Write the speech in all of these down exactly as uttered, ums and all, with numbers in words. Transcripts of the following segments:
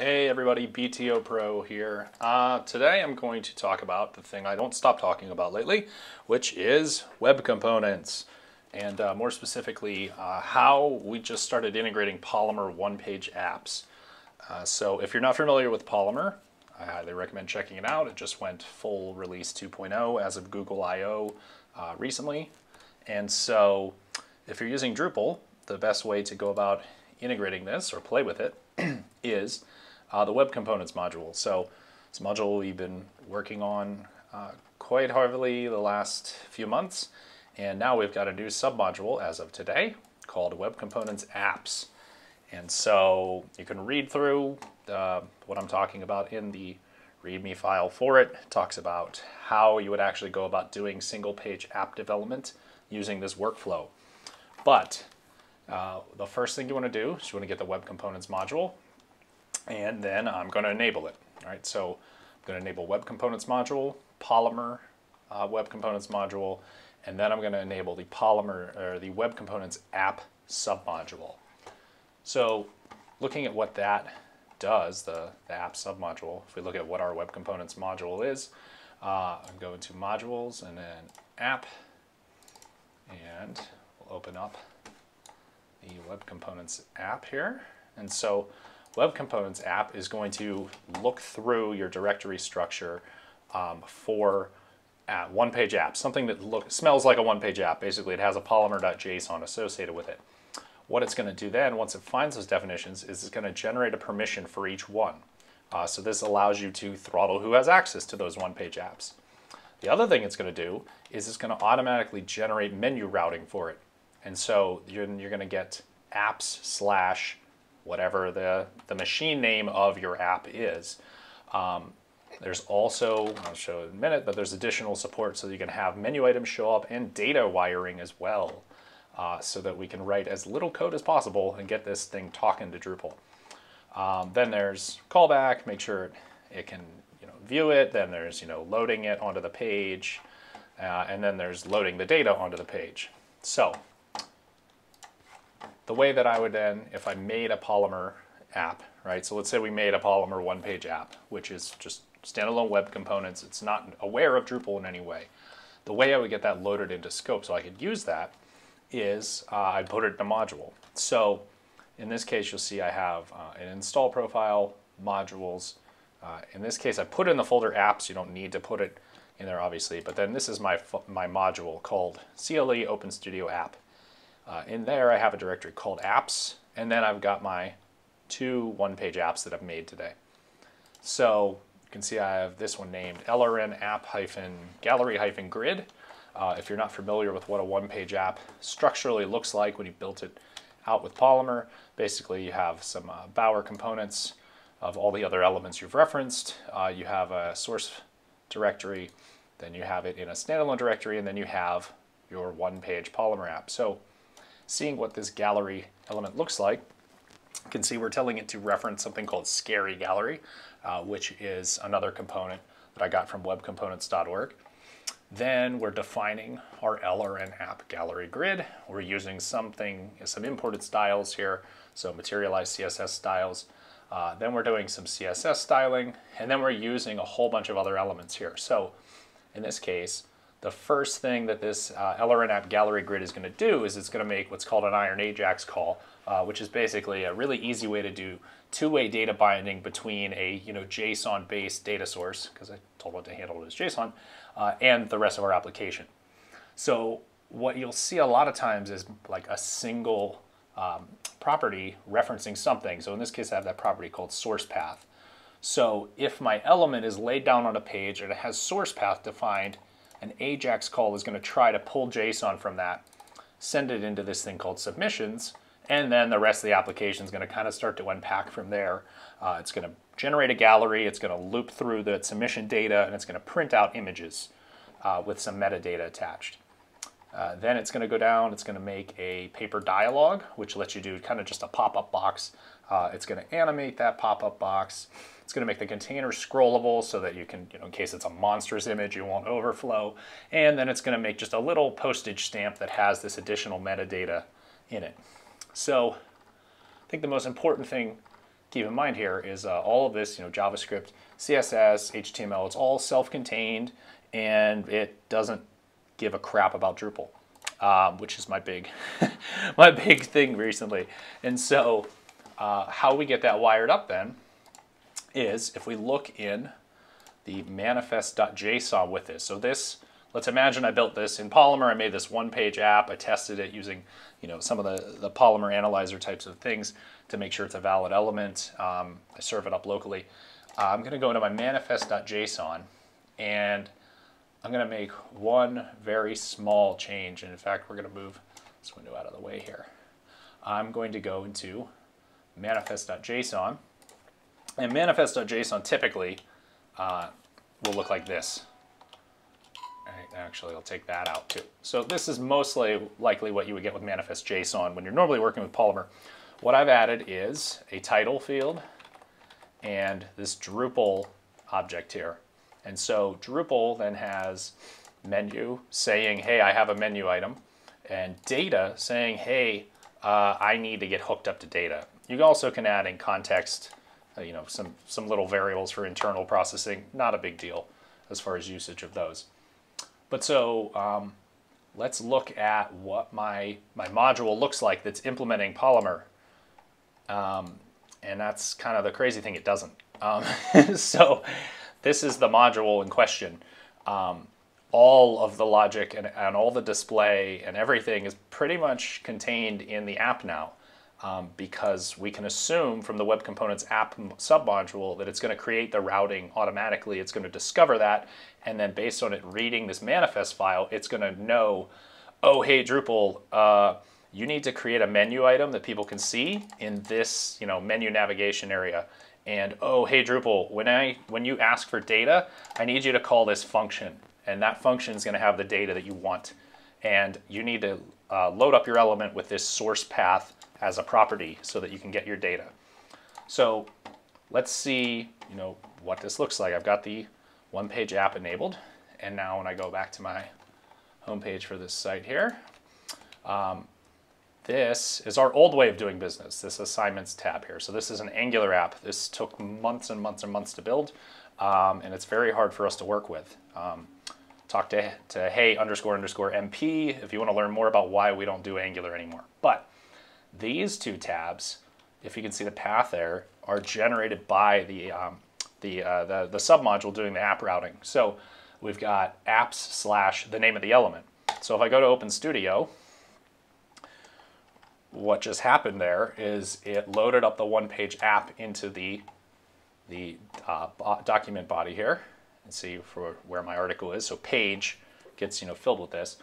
Hey everybody, B T O Pro here. Uh, today I'm going to talk about the thing I don't stop talking about lately, which is web components. And uh, more specifically, uh, how we just started integrating Polymer one-page apps. Uh, so if you're not familiar with Polymer, I highly recommend checking it out. It just went full release two point oh as of Google I O uh, recently. And so if you're using Drupal, the best way to go about integrating this or play with it is Uh, the Web Components module. So this module we've been working on uh, quite heavily the last few months, and now we've got a new submodule as of today called Web Components Apps. And so you can read through uh, what I'm talking about in the README file for it. It talks about how you would actually go about doing single-page app development using this workflow. But uh, the first thing you want to do is you want to get the Web Components module. And then I'm going to enable it. All right, so I'm going to enable Web Components module, Polymer uh, Web Components module, and then I'm going to enable the Polymer or the Web Components app submodule. So, looking at what that does, the, the app submodule. If we look at what our Web Components module is, uh, I'm going to modules and then app, and we'll open up the Web Components app here, and so. Web Components app is going to look through your directory structure um, for one-page apps, something that look, smells like a one-page app. Basically, it has a polymer.json associated with it. What it's going to do then, once it finds those definitions, is it's going to generate a permission for each one. Uh, so this allows you to throttle who has access to those one-page apps. The other thing it's going to do is it's going to automatically generate menu routing for it. And so you're, you're going to get apps slash whatever the, the machine name of your app is. Um, there's also, I'll show it in a minute, but there's additional support so that you can have menu items show up and data wiring as well, uh, so that we can write as little code as possible and get this thing talking to Drupal. Um, then there's callback, make sure it can you know, view it, then there's you know, loading it onto the page, uh, and then there's loading the data onto the page. So. The way that I would then, if I made a Polymer app, right? So let's say we made a Polymer one-page app, which is just standalone web components. It's not aware of Drupal in any way. The way I would get that loaded into scope so I could use that is uh, I'd put it in a module. So in this case, you'll see I have uh, an install profile, modules. Uh, in this case, I put in the folder apps. You don't need to put it in there, obviously. But then this is my, my module called C L E Open Studio App. Uh, in there, I have a directory called apps, and then I've got my two one-page apps that I've made today. So you can see I have this one named L R N app gallery grid. Uh, if you're not familiar with what a one-page app structurally looks like when you built it out with Polymer, basically you have some uh, Bower components of all the other elements you've referenced. Uh, you have a source directory, then you have it in a standalone directory, and then you have your one-page Polymer app. So seeing what this gallery element looks like, you can see we're telling it to reference something called scary gallery, uh, which is another component that I got from web components dot org. Then we're defining our L R N app gallery grid. We're using something, some imported styles here, so materialized C S S styles. Uh, then we're doing some C S S styling, and then we're using a whole bunch of other elements here. So in this case, the first thing that this uh, L R N app gallery grid is going to do is it's going to make what's called an iron Ajax call, uh, which is basically a really easy way to do two-way data binding between a you know JSON-based data source, because I told it to handle it as JSON, uh, and the rest of our application. So what you'll see a lot of times is like a single um, property referencing something. So in this case, I have that property called source path. So if my element is laid down on a page and it has source path defined, an Ajax call is going to try to pull JSON from that, send it into this thing called submissions, and then the rest of the application is going to kind of start to unpack from there. Uh, it's going to generate a gallery, it's going to loop through the submission data, and it's going to print out images uh, with some metadata attached. Uh, then it's going to go down, it's going to make a paper dialog, which lets you do kind of just a pop-up box. Uh, it's going to animate that pop-up box. It's going to make the container scrollable so that you can, you know, in case it's a monstrous image, you won't overflow. And then it's going to make just a little postage stamp that has this additional metadata in it. So I think the most important thing keep in mind here is uh, all of this, you know, JavaScript, C S S, H T M L, it's all self-contained, and it doesn't give a crap about Drupal, um, which is my big, my big thing recently. And so uh, how we get that wired up then is if we look in the manifest dot J S O N with this. So this, let's imagine I built this in Polymer. I made this one-page app. I tested it using, you know, some of the, the Polymer analyzer types of things to make sure it's a valid element. Um, I serve it up locally. Uh, I'm going to go into my manifest dot J S O N, and I'm going to make one very small change. And in fact, we're going to move this window out of the way here. I'm going to go into manifest dot J S O N, and manifest dot J S O N typically uh, will look like this. Actually, I'll take that out too. So this is mostly likely what you would get with manifest dot J S O N when you're normally working with Polymer. What I've added is a title field and this Drupal object here. And so Drupal then has menu saying, hey, I have a menu item, and data saying, hey, uh, I need to get hooked up to data. You also can add in context, uh, you know, some, some little variables for internal processing. Not a big deal as far as usage of those. But so um, let's look at what my, my module looks like that's implementing Polymer. Um, and that's kind of the crazy thing, it doesn't. Um, so this is the module in question. Um, all of the logic and, and all the display and everything is pretty much contained in the app now, um, because we can assume from the Web Components app submodule that it's going to create the routing automatically. It's going to discover that, and then based on it reading this manifest file, it's going to know, oh, hey, Drupal, uh, you need to create a menu item that people can see in this, you know, menu navigation area. And, oh, hey, Drupal, when, I, when you ask for data, I need you to call this function. And that function is going to have the data that you want. And you need to uh, load up your element with this source path as a property so that you can get your data. So let's see, you know, what this looks like. I've got the one page app enabled. And now when I go back to my home page for this site here, um, this is our old way of doing business, this assignments tab here. So this is an Angular app. This took months and months and months to build. Um, and it's very hard for us to work with. Um, talk to, to hey underscore underscore M P if you want to learn more about why we don't do Angular anymore. But these two tabs, if you can see the path there, are generated by the um, The, uh, the, the submodule doing the app routing. So we've got apps slash the name of the element. So if I go to Open Studio, what just happened there is it loaded up the one-page app into the, the uh, document body here. And see for where my article is. So page gets, you know, filled with this.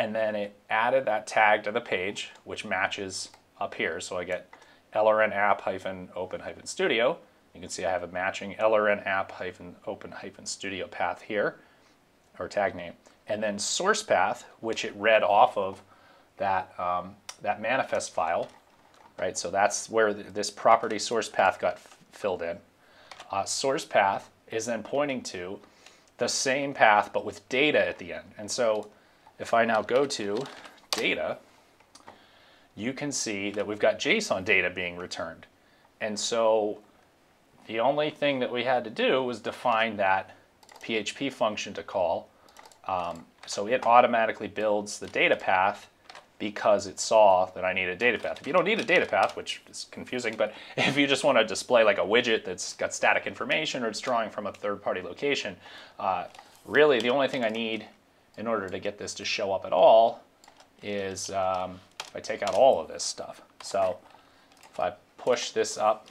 And then it added that tag to the page, which matches up here. So I get L R N app open studio. You can see I have a matching L R N app open studio path here, or tag name, and then source path, which it read off of that, um, that manifest file, right? So that's where th this property source path got filled in. Uh, source path is then pointing to the same path, but with data at the end. And so if I now go to data, you can see that we've got JSON data being returned. And so the only thing that we had to do was define that P H P function to call. Um, so it automatically builds the data path because it saw that I need a data path. If you don't need a data path, which is confusing, but if you just want to display like a widget that's got static information or it's drawing from a third-party location, uh, really the only thing I need in order to get this to show up at all is um, if I take out all of this stuff. So if I push this up,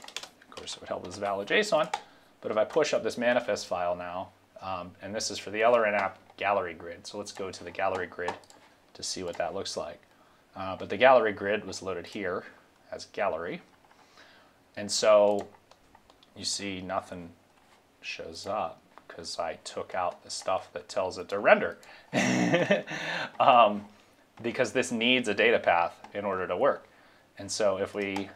so it would help this valid JSON, but if I push up this manifest file now, um, and this is for the L R N app gallery grid, so let's go to the gallery grid to see what that looks like. Uh, but the gallery grid was loaded here as gallery, and so you see nothing shows up because I took out the stuff that tells it to render, um, because this needs a data path in order to work. And so if we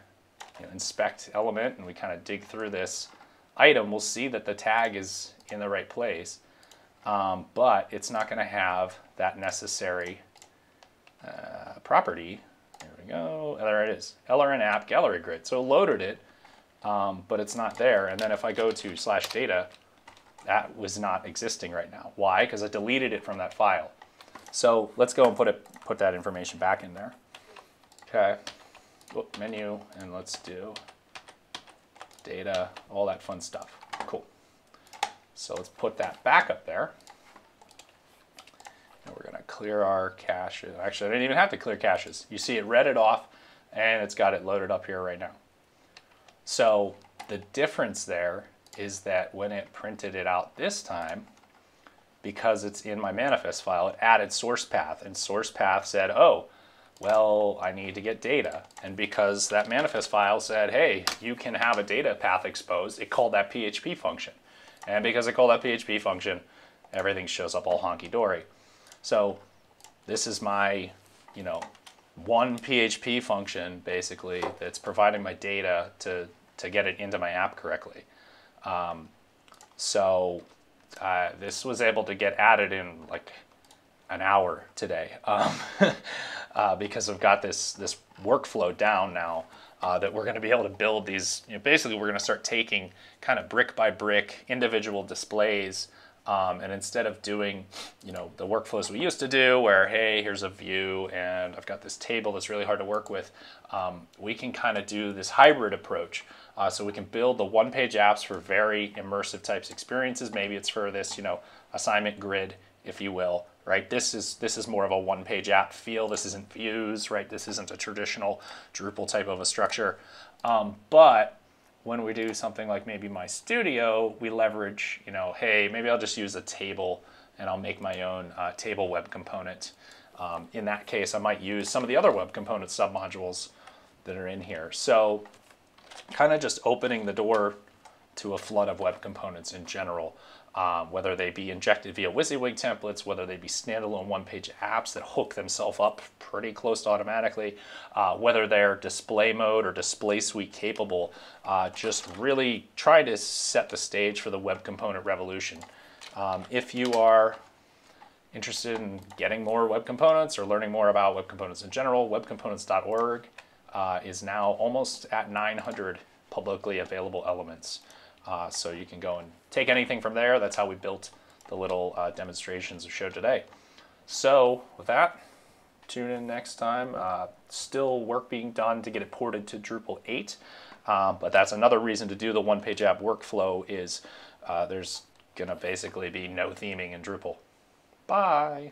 You know, inspect element and we kind of dig through this item, we'll see that the tag is in the right place, um, but it's not going to have that necessary uh, property. There we go. And there it is, L R N app gallery grid. So it loaded it um, but it's not there. And then if I go to slash data, that was not existing right now. Why? Because I deleted it from that file. So let's go and put it, put that information back in there. Okay, oop, menu, and let's do data, all that fun stuff. Cool. So let's put that back up there. And we're gonna clear our cache. Actually, I didn't even have to clear caches. You see it read it off, and it's got it loaded up here right now. So the difference there is that when it printed it out this time, because it's in my manifest file, it added source path, and source path said, oh, well, I need to get data. And because that manifest file said, hey, you can have a data path exposed, it called that P H P function. And because it called that P H P function, everything shows up all honky-dory. So this is my, you know, one P H P function, basically, that's providing my data to, to get it into my app correctly. Um, so uh, this was able to get added in like an hour today um, uh, because I've got this, this workflow down now uh, that we're going to be able to build these. You know, basically, we're going to start taking kind of brick by brick individual displays. Um, and instead of doing, you know, the workflows we used to do where, hey, here's a view and I've got this table that's really hard to work with, um, we can kind of do this hybrid approach. Uh, so we can build the one-page apps for very immersive types experiences. Maybe it's for this, you know, assignment grid, if you will, right? This is, this is more of a one-page app feel. This isn't views, right? This isn't a traditional Drupal type of a structure. Um, but when we do something like maybe MyStudio, we leverage, you know, hey, maybe I'll just use a table and I'll make my own uh, table web component. Um, in that case, I might use some of the other web component submodules that are in here. So kind of just opening the door to a flood of web components in general, um, whether they be injected via WYSIWYG templates, whether they be standalone one-page apps that hook themselves up pretty close to automatically, uh, whether they're display mode or display suite capable, uh, just really try to set the stage for the web component revolution. Um, if you are interested in getting more web components or learning more about web components in general, web components dot org uh, is now almost at nine hundred publicly available elements. Uh, so you can go and take anything from there. That's how we built the little uh, demonstrations we showed today. So with that, tune in next time. Uh, still work being done to get it ported to Drupal eight. Uh, but that's another reason to do the one-page app workflow is uh, there's going to basically be no theming in Drupal. Bye.